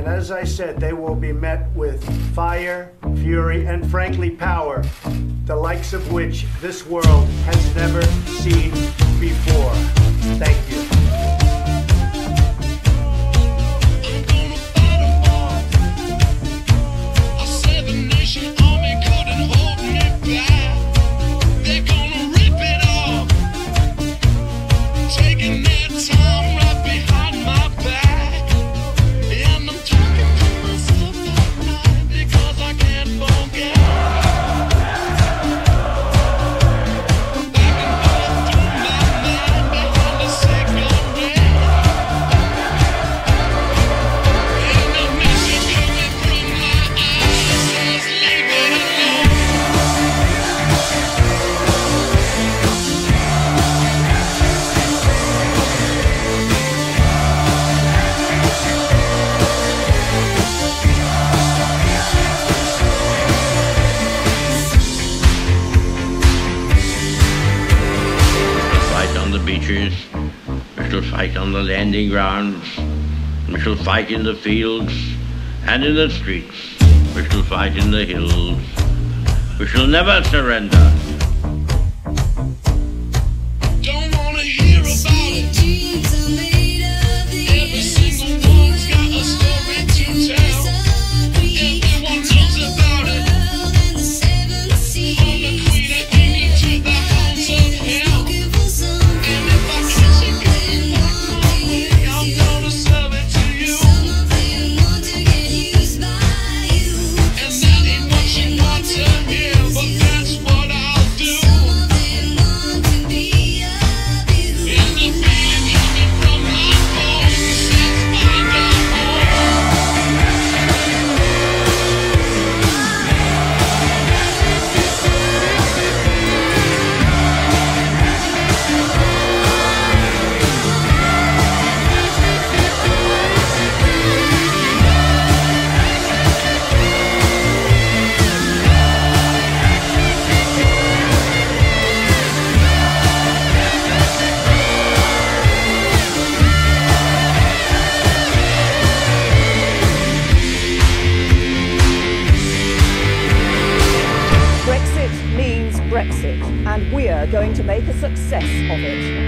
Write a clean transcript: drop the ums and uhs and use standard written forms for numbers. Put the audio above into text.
And as I said, they will be met with fire, fury, and frankly, power, the likes of which this world has never seen before. Thank you. We shall fight on the landing grounds, we shall fight in the fields and in the streets, we shall fight in the hills, we shall never surrender. Don't want to hear about it. Every single one's got a story to tell. Everyone knows about it. From the Queen of England to the Hounds of Hell. Brexit means Brexit, and we're going to make a success of it.